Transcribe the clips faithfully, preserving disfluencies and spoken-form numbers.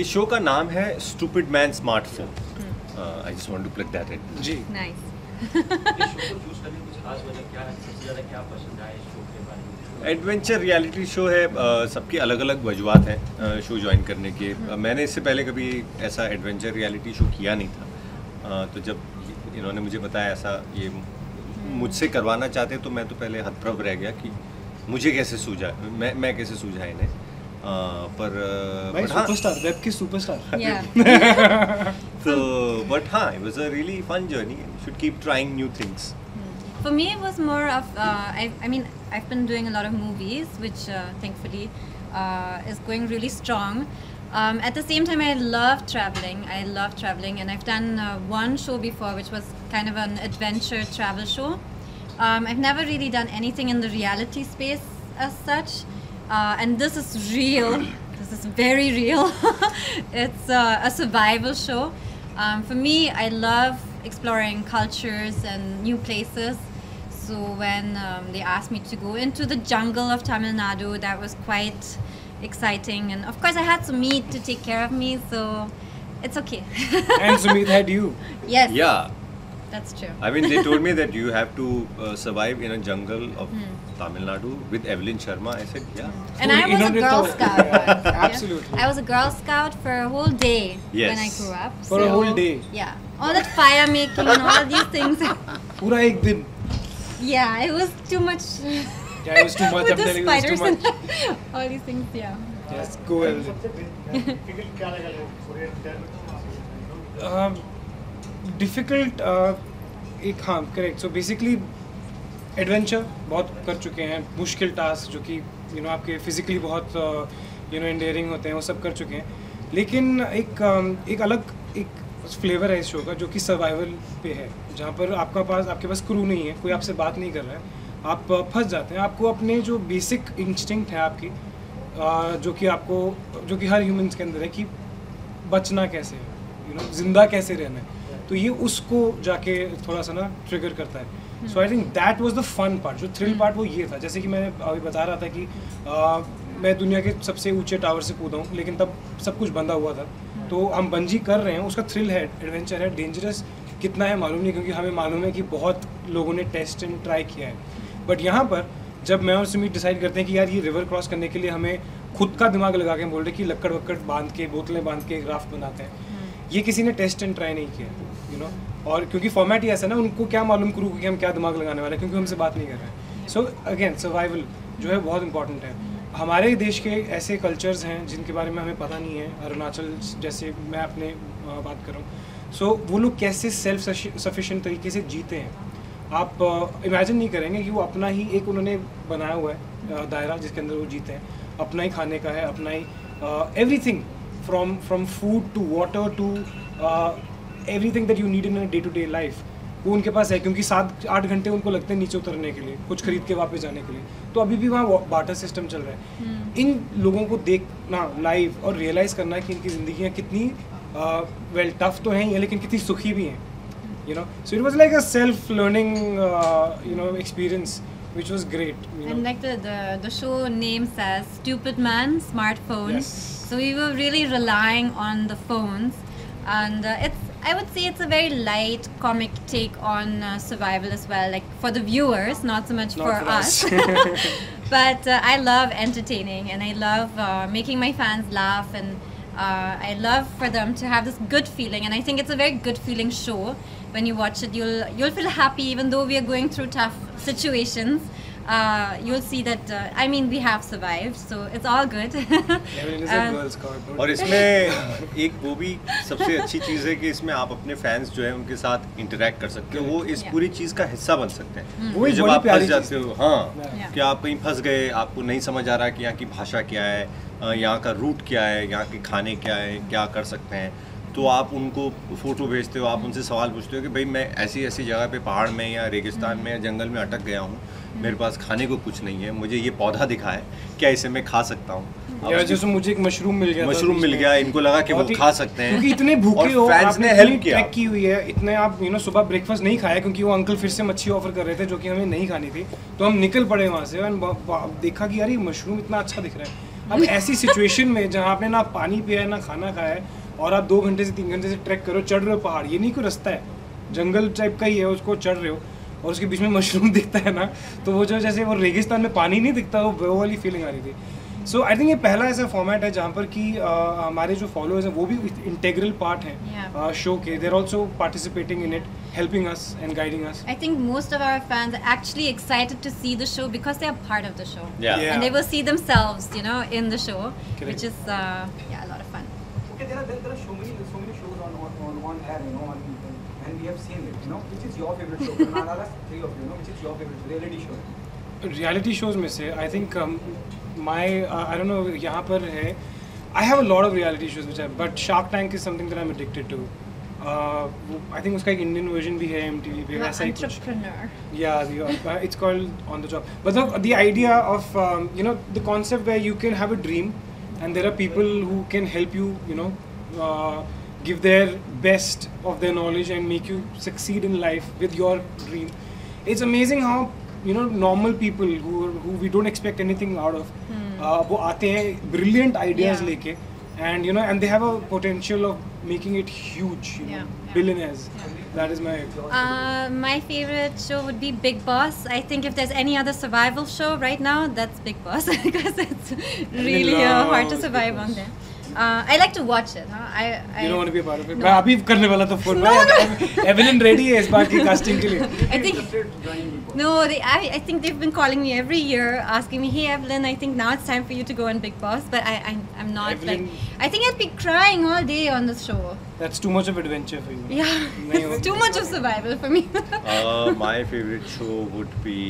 इस शो का नाम है stupid man smart phone. I just want to plug that in. जी नाइस। एडवेंचर रियलिटी शो है, सबकी अलग अलग वजूहत हैं शो ज्वाइन करने के। मैंने इससे पहले कभी ऐसा एडवेंचर रियलिटी शो किया नहीं था, तो जब इन्होंने मुझे बताया ऐसा ये मुझसे करवाना चाहते तो मैं तो पहले हतप्रभ रह गया कि मुझे कैसे सूझा, मैं मैं कैसे सूझा इन्हें। पर भाई सुपरस्टार, वेब की सुपरस्टार। तो बट हाँ, it was a really fun journey. Should keep trying new things. For me, it was more of uh, I, I mean, I've been doing a lot of movies, which uh, thankfully uh, is going really strong. Um, at the same time, I love traveling. I love traveling, and I've done uh, one show before, which was kind of an adventure travel show. Um, I've never really done anything in the reality space as such, uh, and this is real. This is very real. It's uh, a survival show. Um, for me, I love exploring cultures and new places. So when um, they asked me to go into the jungle of Tamil Nadu, that was quite exciting. And of course, I had Sumeet to take care of me, so it's okay. And Sumeet had you. Yes. Yeah. That's true. I mean, they told me that you have to uh, survive in a jungle of mm. Tamil Nadu with Evelyn Sharma. I said, yeah. And I was a Girl Scout. Once, absolutely. Yeah? I was a Girl Scout for a whole day yes. when I grew up. For so, a whole day. Yeah. All that fire making and all these things. Pura ek din. Yeah, it was too much. Yeah, it was too much. With I'm the spiders and all these things. Yeah. Let's go, Evelyn. Um. Difficult uh, एक हाँ correct. So basically adventure बहुत कर चुके हैं, मुश्किल task जो कि you know आपके फिज़िकली बहुत यू नो एंडियरिंग होते हैं वो सब कर चुके हैं, लेकिन एक uh, एक अलग एक फ्लेवर है इस शो का जो कि सर्वाइवल पे है, जहाँ पर आपका पास आपके पास क्रू नहीं है, कोई आपसे बात नहीं कर रहा है, आप फंस जाते हैं। आपको अपने जो बेसिक इंस्टिंक्ट है आपकी uh, जो कि आपको जो कि हर ह्यूमन्स के अंदर है कि बचना कैसे है, यू नो जिंदा कैसे रहना है, तो ये उसको जाके थोड़ा सा ना ट्रिगर करता है। So I think that was the fun part, जो थ्रिल पार्ट वो ये था। जैसे कि मैं अभी बता रहा था कि आ, मैं दुनिया के सबसे ऊंचे टावर से कूदा हूँ, लेकिन तब सब कुछ बंधा हुआ था, तो हम बंजी कर रहे हैं, उसका थ्रिल है, एडवेंचर है। डेंजरस कितना है मालूम नहीं, क्योंकि हमें मालूम है कि बहुत लोगों ने टेस्ट एंड ट्राई किया है। बट यहाँ पर जब मैं और सुमीत डिसाइड करते हैं कि यार ये रिवर क्रॉस करने के लिए हमें खुद का दिमाग लगा के बोल रहे कि लक्कड़ वक्कड़ बांध के, बोतलें बांध के राफ्ट बनाते हैं, ये किसी ने टेस्ट एंड ट्राई नहीं किया, यू नो। और क्योंकि फॉर्मेट ही ऐसा है ना, उनको क्या मालूम क्रू को कि हम क्या दिमाग लगाने वाले हैं, क्योंकि हमसे बात नहीं कर रहे हैं। सो अगेन सर्वाइवल जो है बहुत इंपॉर्टेंट है। हमारे देश के ऐसे कल्चर्स हैं जिनके बारे में हमें पता नहीं है, अरुणाचल जैसे मैं अपने बात कर रहा हूँ। सो वो लोग कैसे सेल्फ सफिशेंट तरीके से जीते हैं, आप इमेजिन नहीं करेंगे कि वो अपना ही एक उन्होंने बनाया हुआ है दायरा जिसके अंदर वो जीते हैं, अपना ही खाने का है, अपना ही everything, from from food to water to uh, everything that you need in a day to day life वो उनके पास है, क्योंकि सात आठ घंटे उनको लगते हैं नीचे उतरने के लिए, कुछ खरीद के वापस जाने के लिए। तो अभी भी वहाँ बार्टर सिस्टम चल रहा है। hmm. इन लोगों को देखना लाइव और रियलाइज़ करना है कि इनकी ज़िंदगियाँ कितनी वेल टफ तो हैं ही, लेकिन कितनी सुखी भी हैं, you know. So it was like a self learning you know experience which was great, you know. And like the, the the show name says Stupid Man Smart Phone. Yes. So we were really relying on the phones, and uh, it's I would say it's a very light comic take on uh, survival as well, like for the viewers, not so much not for, for us, us. But uh, I love entertaining, and I love uh, making my fans laugh, and uh, I love for them to have this good feeling, and I think it's a very good feeling show. When you watch it, you'll you'll feel happy even though we are going through tough situations. Uh, you'll see that uh, I mean we have survived, so it's all good. और इसमें एक वो भी सबसे अच्छी चीज़ है कि इसमें आप अपने फैंस जो है उनके साथ इंटरेक्ट कर सकते हो, वो इस पूरी चीज़ का हिस्सा बन सकते हैं। वो जब आप फंस जाते हो, हाँ, कि आप कहीं फंस गए, आपको नहीं समझ आ रहा कि यहाँ की भाषा क्या है, यहाँ का रूट क्या है, यहाँ के खाने क्या है, क्या कर सकते हैं, तो आप उनको फ़ोटो भेजते हो, आप उनसे सवाल पूछते हो कि भाई मैं ऐसी ऐसी जगह पे पहाड़ में या रेगिस्तान में या जंगल में अटक गया हूँ, मेरे पास खाने को कुछ नहीं है, मुझे ये पौधा दिखा है, क्या इसे मैं खा सकता हूँ? या जैसे मुझे एक मशरूम मिल गया, मशरूम मिल गया, इनको लगा कि वो खा सकते हैं क्योंकि इतने भूखे हो, फैंस ने हेल्प की हुई है, इतने आप यू नो सुबह ब्रेकफास्ट नहीं खाया क्योंकि वो अंकल फिर से मच्छी ऑफर कर रहे थे जो कि हमें नहीं खानी थी, तो हम निकल पड़े वहाँ से। देखा कि यार ये मशरूम इतना अच्छा दिख रहा है, अब ऐसी सिचुएशन में जहाँ आपने ना पानी पिया है ना खाना खाया है और आप दो घंटे से तीन घंटे से ट्रैक करो, चढ़ रहे हो पहाड़, ये नहीं कोई रास्ता है, जंगल टाइप का ही है, उसको चढ़ रहे हो और उसके बीच में मशरूम दिखता है ना, तो वो जो जैसे वो रेगिस्तान में पानी नहीं दिखता, वो वो वाली फीलिंग आ रही थी। सो आई थिंक ये पहला ऐसा फॉर्मेट है जहाँ पर कि आ, हमारे जो फॉलोअर्स हैं वो भी इंटेग्रल पार्ट हैं शो के, they are also participating in it, helping us and guiding us. I think most of our fans are actually excited to see the show because they are part of the show. Yeah. Yeah. And they will see themselves, you know, in the show, Correct. which is uh, yeah, a lot of fun. Okay, there are there are so many so many shows on on one air, you know, on people, and we have seen it, you know, which is your favorite show? There are three of you, you know, which is your favorite reality show? Reality shows में से I think um, my uh, I don't know यहाँ पर है, I have a lot of reality shows which I but Shark Tank is something that I'm addicted to. I think उसका एक Indian version भी है M T V पे, वैसा ही कुछ, या it's called on the job, मतलब the idea of you know the concept where you can have a dream and there are people who can help you, you know give their best of their knowledge and make you succeed in life with your dream. It's amazing how you know normal people who we don't expect anything out of, वो आते हैं brilliant ideas लेके and you know and they have a potential of making it huge, you know, yeah, yeah. billionaires yeah. that is my uh, my favorite show would be Big Boss. I think if there's any other survival show right now, that's Big Boss because it's really uh, hard to survive on there. Uh, I like to watch it. Huh? I, I You don't want to be a part of it. मैं अभी करने वाला था phone में. Evelyn ready है इस बार की casting के लिए. I think no, they, I I think they've been calling me every year asking me, hey Evelyn, I think now it's time for you to go on Big Boss, but I, I I'm not Evelyn, like I think I'd be crying all day on the show. That's too much of adventure for you. Yeah, it's too much of survival for me. uh, my favorite show would be.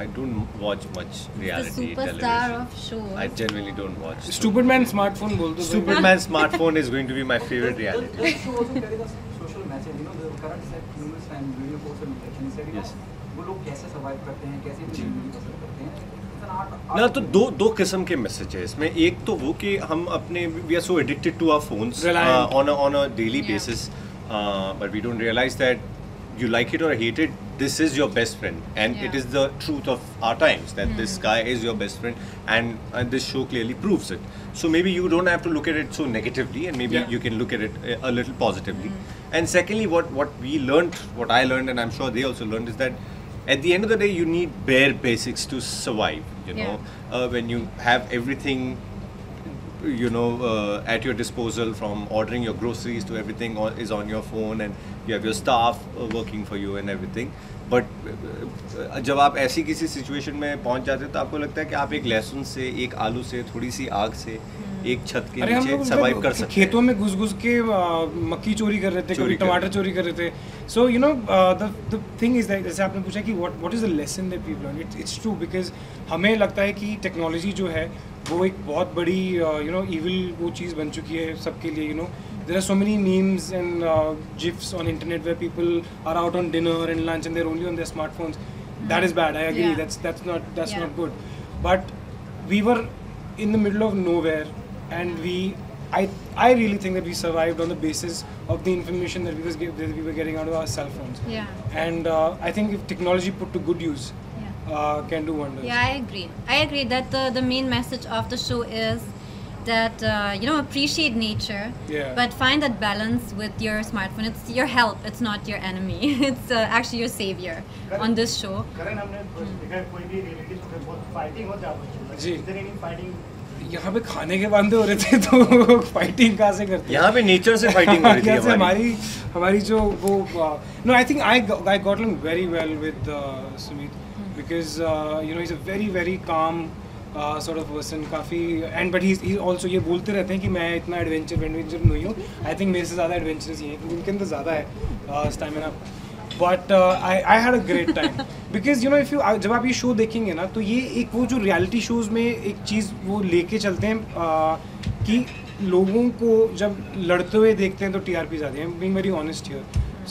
I don't watch much reality the television. Superstar of shows. I generally don't watch. Stupid Man Smart Phone, बोल दो. Stupid Man Smart Phone is going to be my favorite reality. The show also carries a social message. You know, the current set humans and video posts and reflections. Yes. वो लोग कैसे survive करते हैं, कैसे जिंदगी बसर करते हैं. ना तो दो दो किस्म के मैसेज है इसमें. एक तो वो कि हम अपने we are so addicted to our phones on a on a daily basis, but we don't realize that you like it or hate it. This is your best friend, and yeah. it is the truth of our times that mm. this guy is your best friend, and uh, this show clearly proves it. So maybe you don't have to look at it so negatively, and maybe yeah. you can look at it a, a little positively. Mm. And secondly, what what we learned, what I learned, and I'm sure they also learned, is that at the end of the day, you need bare basics to survive. You yeah. know, uh, when you have everything, you know, uh, at your disposal, from ordering your groceries to everything is on your phone, and you have your staff uh, working for you and everything. But uh, जब आप ऐसी किसी situation में पहुंच जाते हो तो आपको लगता है कि आप एक लहसुन से, एक आलू से, थोड़ी सी आग से, एक छत के नीचे सर्वाइव कर सकते हैं. खेतों में घुस घुस के uh, मक्की चोरी कर रहे थे, टमाटर चोरी कर रहे थे. So you know the the thing is that, जैसे आपने पूछा कि what what is the lesson that people learn, it's it's true because हमें लगता है कि टेक्नोलॉजी जो है वो एक बहुत बड़ी यू नो इविल वो चीज़ बन चुकी है सबके लिए. You know there are so many memes and uh, gifs on internet where people are out on dinner and lunch and they're only on their smartphones. Mm. That is bad. I agree. Yeah. That's that's not that's yeah. not good. But we were in the middle of nowhere, and we I I really think that we survived on the basis of the information that we was that we were getting out of our cell phones. Yeah. And uh, I think if technology put to good use, yeah. uh, can do wonders. Yeah, I agree. I agree that the the main message of the show is. that uh, you know appreciate nature yeah. but find that balance with your smartphone. It's your help, it's not your enemy. It's uh, actually your savior Karan, on this show. Karan, हमने देखा है कोई भी reality show में बहुत fighting होता है. जी इधर ही fighting यहाँ पे खाने के बांधे हो रहे थे तो फाइटिंग कहाँ से करते हैं. यहाँ पे नेचर से फाइटिंग हो रही थी हमारी हमारी जो वो. No I think I I got along very well with uh, Sumeet because uh, you know he's a very very calm sort of person, काफ़ी and but he's he also ये बोलते रहते हैं कि मैं इतना एडवेंचर एडवेंचर नहीं हूँ. आई थिंक मेरे से ज़्यादा एडवेंचरस ही हैं क्योंकि उनके अंदर ज़्यादा है stamina. But I I had a great time because you know if you जब आप ये शो देखेंगे ना तो ये एक वो जो रियलिटी शोज़ में एक चीज़ वो लेके चलते हैं uh, कि लोगों को जब लड़ते हुए देखते हैं तो टी आर पी जाती है. बीइंग वेरी ऑनेस्ट हियर,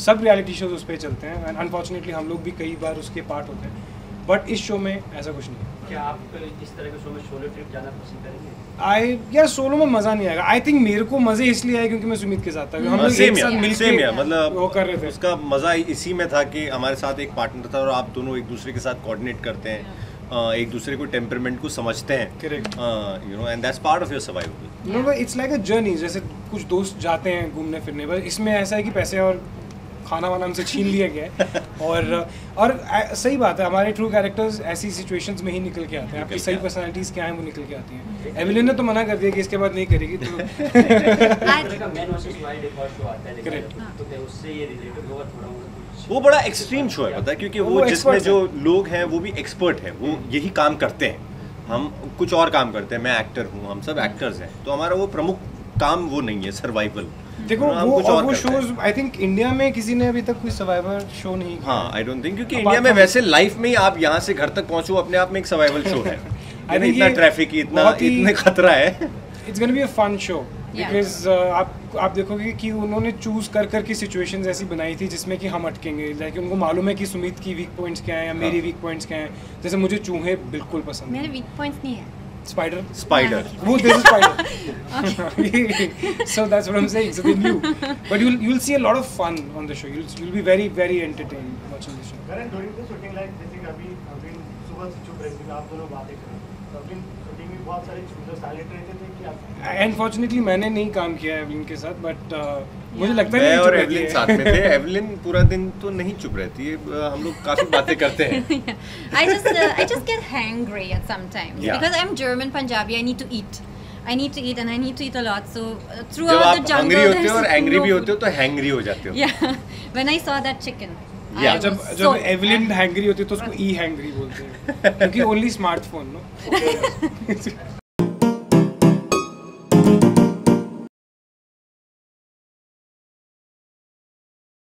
सब रियलिटी शोज उस पर चलते हैं एंड अनफॉर्चुनेटली हम लोग भी कई बार उसके पार्ट होते हैं. बट इस शो में ऐसा कुछ नहीं है। क्या आप इस तरह के शो में सोलो ट्रिप जाना पसंद करेंगे? आई यार सोलो में मज़ा नहीं आएगा। आई थिंक मेरे को मज़े इसलिए आए क्योंकि मैं सुमित के साथ था, हम लोग एक साथ मिलके मतलब वो कर रहे थे। उसका मज़ा इसी में था कि हमारे साथ एक पार्टनर था और आप दोनों एक दूसरे के साथ कोऑर्डिनेट करते हैं, एक दूसरे को टेम्परमेंट को समझते हैं। Correct, you know, and that's part of your survival. No it's like a journey. जैसे कुछ दोस्त जाते हैं घूमने फिरने पर, इसमें ऐसा है कि पैसे और खाना वाना हमसे छीन लिया गया है और और सही बात है, हमारे ट्रू कैरेक्टर्स ऐसी सिचुएशंस में ही निकल के आते हैं। आपकी सही पर्सनालिटीज़ क्या हैं वो निकल के आती हैं। एविलिन ने तो मना कर दिया कि इसके बाद नहीं करेगी तो वो बड़ा एक्सट्रीम शो है, पता है, क्योंकि वो, वो जिसमें जो लोग हैं वो भी एक्सपर्ट हैं, वो यही काम करते हैं। हम कुछ और काम करते हैं, मैं एक्टर हूँ, हम सब एक्टर्स हैं, तो हमारा वो प्रमुख काम वो नहीं है, सर्वाइवल। देखो वो, वो, और वो शोज आई थिंक इंडिया में किसी ने अभी तक कोई सर्वाइवल शो नहीं। हाँ, आई डोंट थिंक, क्योंकि इंडिया में वैसे लाइफ में ही आप यहाँ से घर तक पहुँचो अपने आप में एक सर्वाइवल शो है। इतना ट्रैफिक, इतना इतने खतरा है। It's gonna be a fun show. Because yeah. uh, आप आप देखोगे कि उन्होंने चूज़ कर कर की सिचुएशंस ऐसी बनाई थी जिसमें कि हम अटकेंगे। लाइक उनको मालूम है कि सुमित की वीक पॉइंट्स क्या हैं या मेरी वीक पॉइंट्स क्या हैं। जैसे मुझे चूहे बिल्कुल पसंद नहीं, मेरे वीक पॉइंट्स नहीं है। Spider? Spider. Who is Spider? So that's what I'm saying. So then you, but you'll you'll see a lot of fun on the show. You'll you'll be very very entertained watching the show. Karan, during the shooting, like जैसे अभी अभी सुबह से चुप रहते थे, आप दोनों बातें कर रहे थे, तो अभी शूटिंग में बहुत सारे शूटर साइलेंट रहते थे कि आप? Unfortunately मैंने नहीं काम किया है एवलिन के साथ, but मुझे लगता है मैं और एवलिन साथ में थे। एवलिन पूरा दिन तो नहीं चुप रहती है, हम लोग काफी बातें करते हैं। I just I just get hangry at sometimes because I'm German Punjabi. I need to eat. I need to eat and I need to eat a lot. So throughout the jungle. जब आप hungry होते हो और angry भी होते हो तो hangry हो जाते हो। Yeah. When I saw that chicken. या जब जब एवलिन हैंग्री होती है तो उसको ई हैंग्री बोलते हैं क्योंकि ओनली स्मार्टफोन नो।